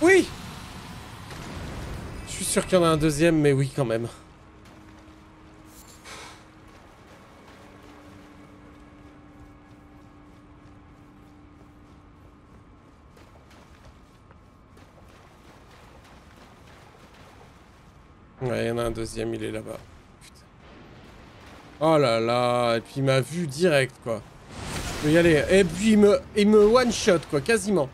Oui. Je suis sûr qu'il y en a un deuxième, mais oui quand même. Un deuxième, il est là-bas. Oh là là, et puis il m'a vu direct, quoi. Je peux y aller. Et puis il me one-shot, quoi, quasiment.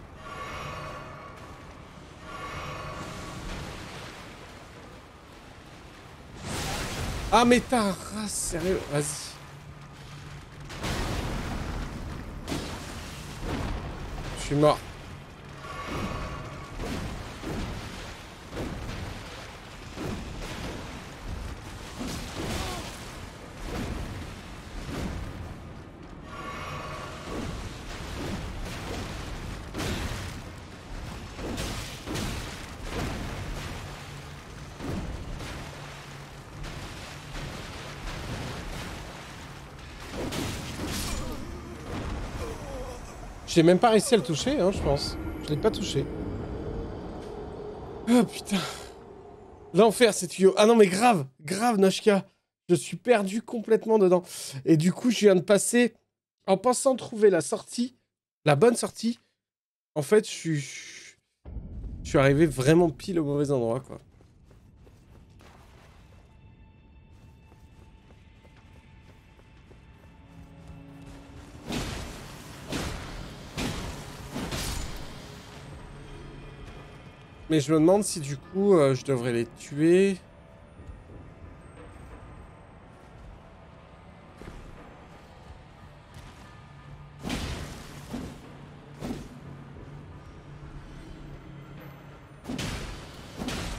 Ah mais ta race, sérieux, vas-y. Je suis mort. J'ai même pas réussi à le toucher, hein, je pense. Je l'ai pas touché. Ah, putain. L'enfer, ces tuyaux. Ah non, mais grave, grave, Nashka. Je suis perdu complètement dedans. Et du coup, je viens de passer, en pensant trouver la sortie, la bonne sortie, en fait, je suis arrivé vraiment pile au mauvais endroit, quoi. Mais je me demande si du coup je devrais les tuer.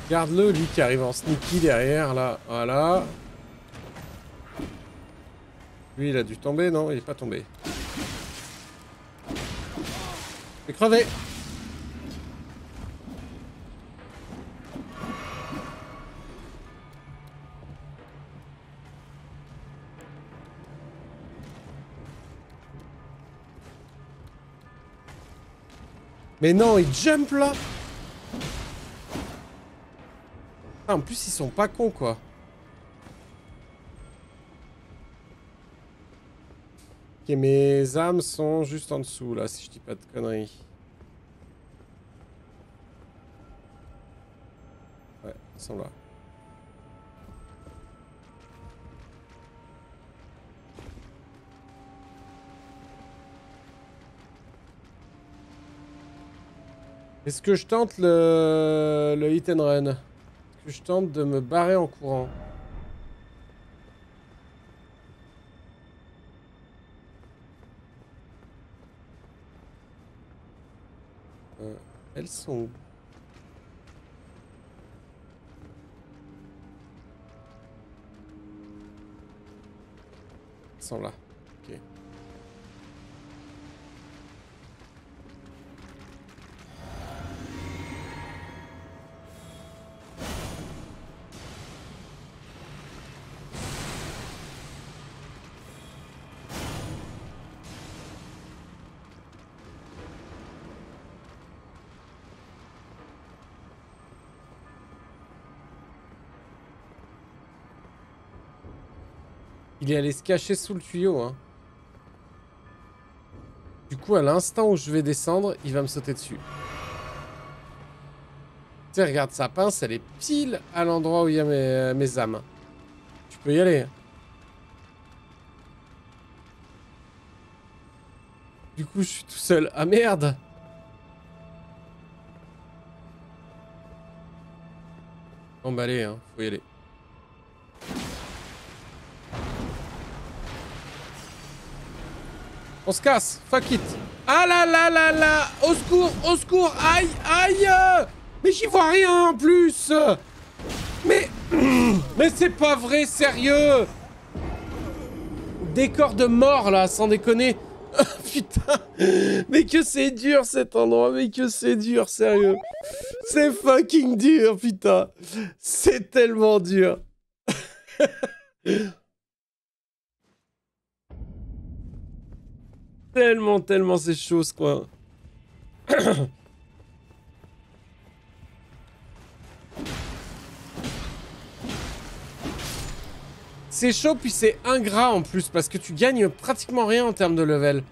Garde-le, lui qui arrive en sneaky derrière là. Voilà. Lui il a dû tomber, non? Il est pas tombé. Il est crevé. Mais non, ils jump là. Ah, en plus, ils sont pas cons, quoi. Ok, mes âmes sont juste en dessous, là, si je dis pas de conneries. Ouais, ils sont là. Est-ce que je tente le hit and run? Est-ce que je tente de me barrer en courant? elles sont où? Elles sont là. Ok. Il est allé se cacher sous le tuyau, hein. Du coup, à l'instant où je vais descendre, il va me sauter dessus. Tu sais, regarde, sa pince, elle est pile à l'endroit où il y a mes âmes. Tu peux y aller. Du coup, je suis tout seul. Ah merde! Bon bah allez, hein, faut y aller. On se casse, fuck it. Ah là là là là, au secours, aïe, aïe. Mais j'y vois rien en plus. Mais c'est pas vrai, sérieux. Décor de mort là, sans déconner. Putain, mais que c'est dur cet endroit, mais que c'est dur, sérieux. C'est fucking dur, putain. C'est tellement dur. Tellement ces choses, quoi. C'est chaud, puis c'est ingrat en plus, parce que tu gagnes pratiquement rien en termes de level.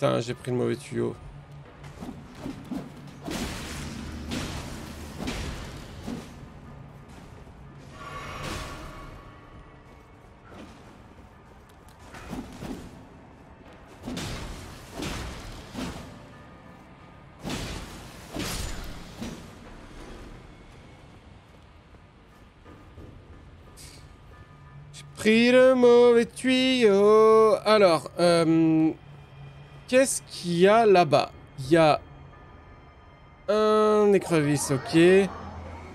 Putain, j'ai pris le mauvais tuyau. J'ai pris le mauvais tuyau. Alors, qu'est-ce qu'il y a là-bas? Il y a un écrevisse, ok.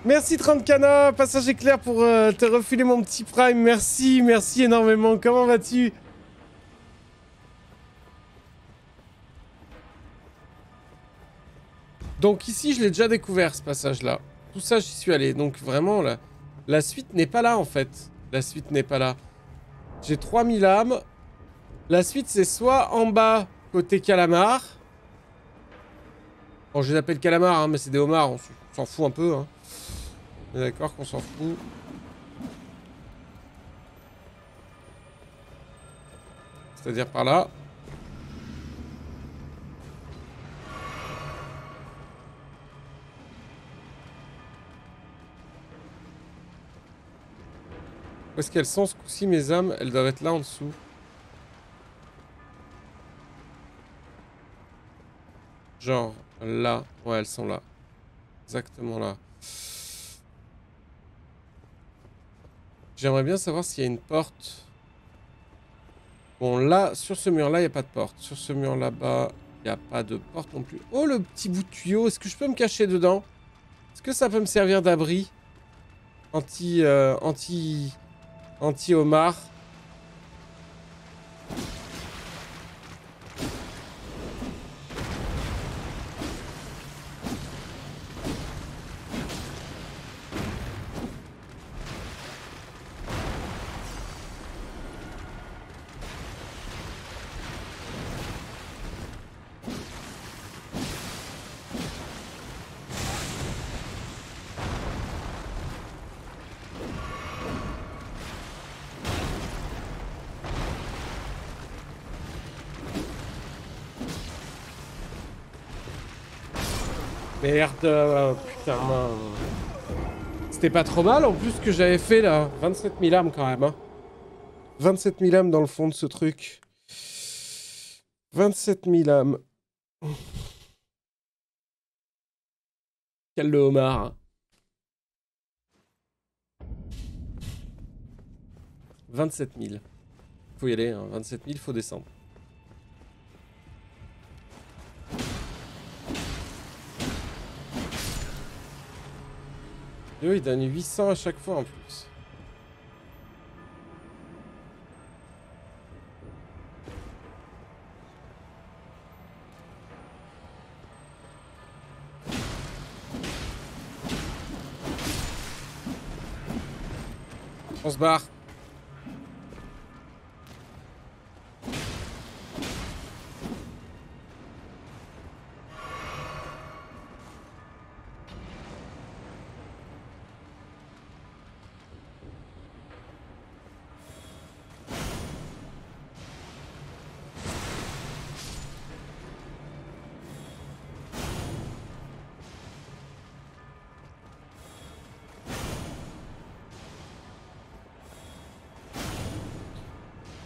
Merci 30Kana, passage éclair pour te refiler mon petit prime. Merci, merci énormément. Comment vas-tu? Donc ici, je l'ai déjà découvert, ce passage-là. Tout ça, j'y suis allé. Donc vraiment, là, la suite n'est pas là, en fait. La suite n'est pas là. J'ai 3000 âmes. La suite, c'est soit en bas... côté calamar. Bon, je les appelle calamar, hein, mais c'est des homards, on s'en fout un peu. Hein. D'accord qu'on s'en fout. C'est-à-dire par là. Où est-ce qu'elles sont ce coup-ci, mes âmes? Elles doivent être là en dessous. Genre là, ouais elles sont là, exactement là. J'aimerais bien savoir s'il y a une porte. Bon là, sur ce mur là, il n'y a pas de porte. Sur ce mur là-bas, il n'y a pas de porte non plus. Oh le petit bout de tuyau, est-ce que je peux me cacher dedans? Est-ce que ça peut me servir d'abri? Anti-homard. Merde, putain. C'était pas trop mal en plus ce que j'avais fait là. 27 000 âmes quand même. Hein. 27 000 âmes dans le fond de ce truc. 27 000 âmes. Quel le homard. Hein. 27 000. Faut y aller, hein. 27 000, faut descendre. Et eux, ils donnent 800 à chaque fois en plus. On se barre.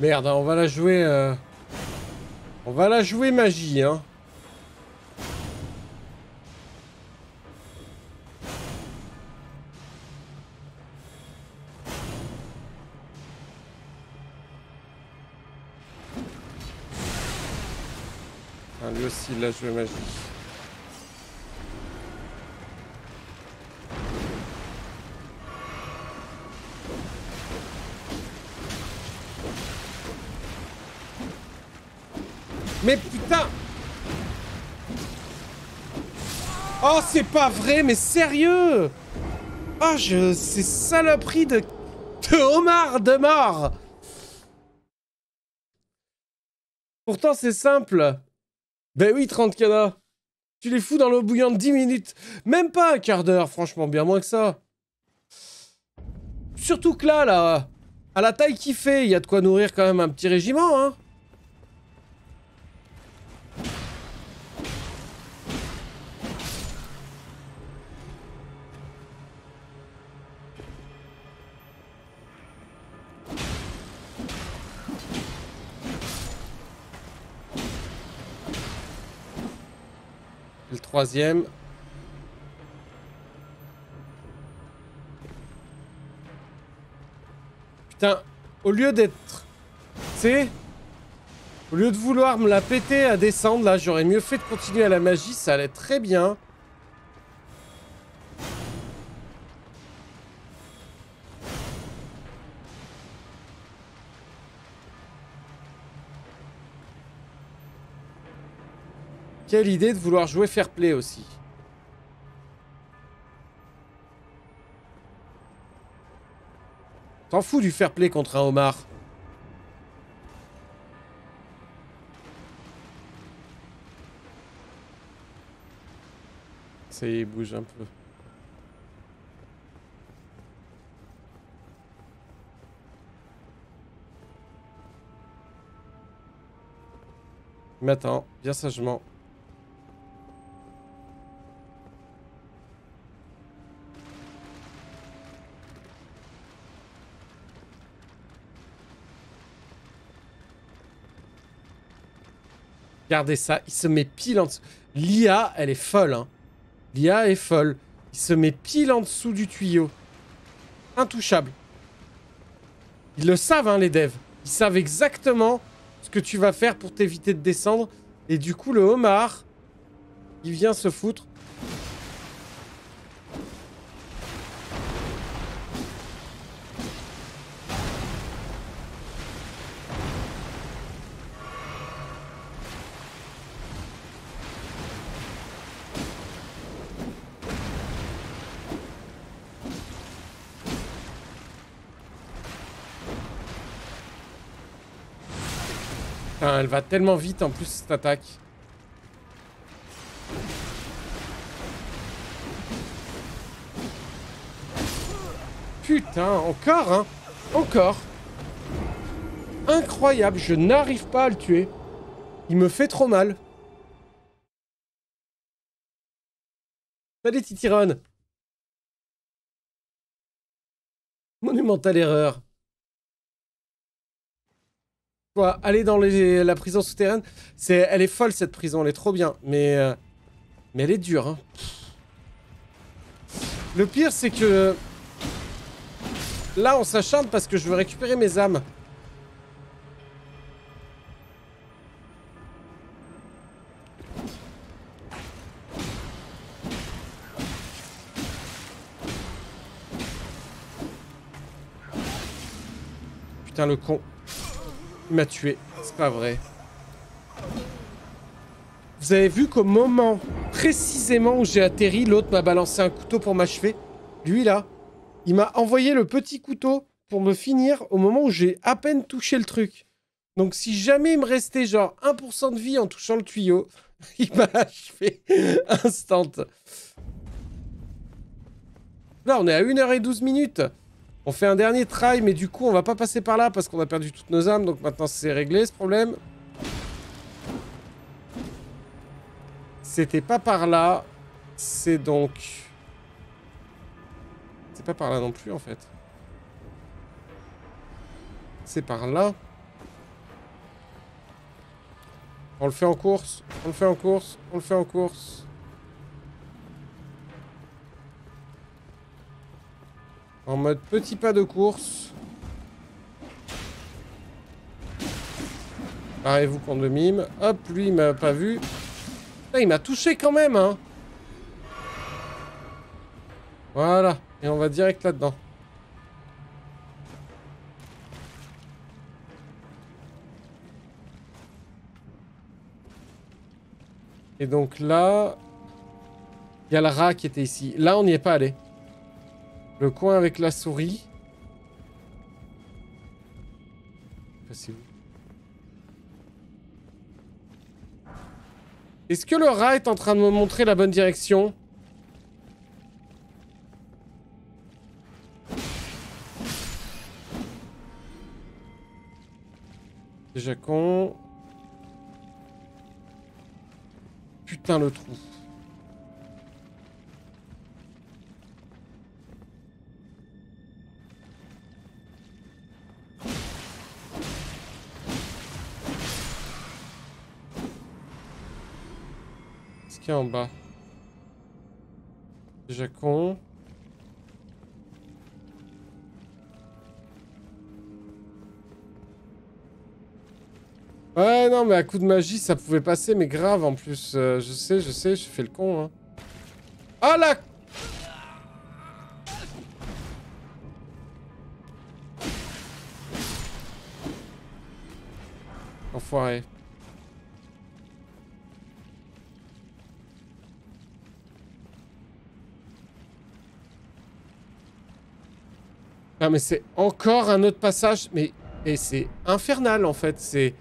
Merde, on va la jouer... On va la jouer magie, hein. Ah, lui aussi, il l'a joué magie. Mais putain! Oh, c'est pas vrai, mais sérieux! Oh, ces saloperies de homard de mort! Pourtant, c'est simple. Ben oui, 30 canas. Tu les fous dans l'eau bouillante 10 minutes. Même pas un quart d'heure, franchement, bien moins que ça. Surtout que là, à la taille qu'il fait, il y a de quoi nourrir quand même un petit régiment, hein. Troisième. Putain, au lieu d'être... Tu sais, au lieu de vouloir me la péter à descendre, là, j'aurais mieux fait de continuer à la magie, ça allait très bien. Quelle idée de vouloir jouer fair play aussi. T'en fous du fair play contre un homard. Ça y est, il bouge un peu. Il m'attend, bien sagement. Regardez ça, il se met pile en dessous. L'IA, elle est folle, hein. L'IA est folle. Il se met pile en dessous du tuyau. Intouchable. Ils le savent, hein, les devs. Ils savent exactement ce que tu vas faire pour t'éviter de descendre. Et du coup, le homard, il vient se foutre. Elle va tellement vite en plus cette attaque. Putain, encore hein. Encore. Incroyable, je n'arrive pas à le tuer. Il me fait trop mal. Salut Titiron. Monumentale erreur. Quoi, aller dans la prison souterraine, elle est folle cette prison, elle est trop bien, mais elle est dure. Hein. Le pire c'est que là on s'acharne parce que je veux récupérer mes âmes. Putain le con. Il m'a tué, c'est pas vrai. Vous avez vu qu'au moment précisément où j'ai atterri, l'autre m'a balancé un couteau pour m'achever. Lui là, il m'a envoyé le petit couteau pour me finir au moment où j'ai à peine touché le truc. Donc si jamais il me restait genre 1% de vie en touchant le tuyau, il m'a achevé instant. Là on est à 1h12 minutes. On fait un dernier try, mais du coup, on va pas passer par là parce qu'on a perdu toutes nos âmes. Donc maintenant, c'est réglé, ce problème. C'était pas par là. C'est donc... C'est pas par là non plus, en fait. C'est par là. On le fait en course. On le fait en course. On le fait en course. En mode petit pas de course. Parez-vous contre le mime. Hop, lui, il m'a pas vu. Là, il m'a touché quand même, hein. Voilà. Et on va direct là-dedans. Et donc là... Il y a le rat qui était ici. Là, on n'y est pas allé. Le coin avec la souris. Est-ce que le rat est en train de me montrer la bonne direction? Déjà con. Putain le trou. En bas. Déjà con. Ouais, non, mais à coup de magie, ça pouvait passer, mais grave en plus. Je sais, je fais le con. Hein. Ah la... Enfoiré. Ah mais c'est encore un autre passage, mais et c'est infernal en fait, c'est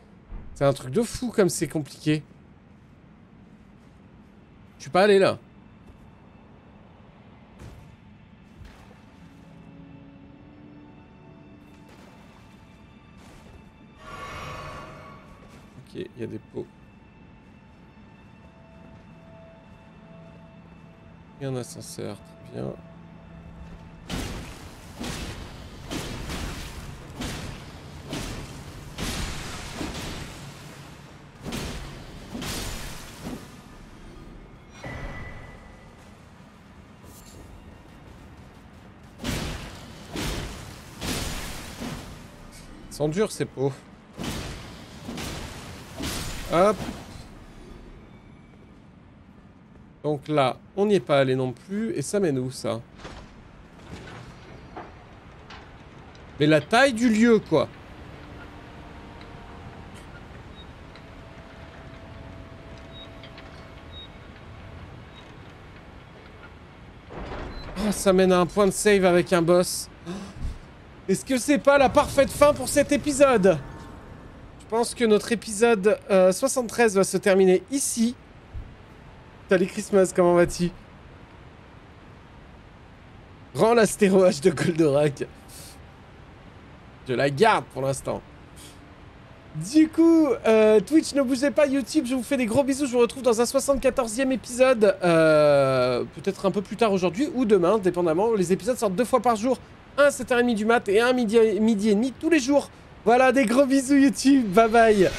un truc de fou comme c'est compliqué. Je suis pas allé là. Ok, il y a des pots. Il y a un ascenseur, très bien. Ils sont durs ces pots. Hop. Donc là, on n'y est pas allé non plus. Et ça mène où ça? Mais la taille du lieu quoi. Oh, ça mène à un point de save avec un boss. Est-ce que c'est pas la parfaite fin pour cet épisode? Je pense que notre épisode 73 va se terminer ici. Salut Christmas, comment vas-tu? Rends l'astéro H de Goldorak. Je la garde pour l'instant. Du coup, Twitch, ne bougez pas, YouTube, je vous fais des gros bisous, je vous retrouve dans un 74e épisode, peut-être un peu plus tard aujourd'hui ou demain, dépendamment. Les épisodes sortent 2 fois par jour, un 7h30 du mat et un midi et demi tous les jours. Voilà, des gros bisous YouTube, bye bye.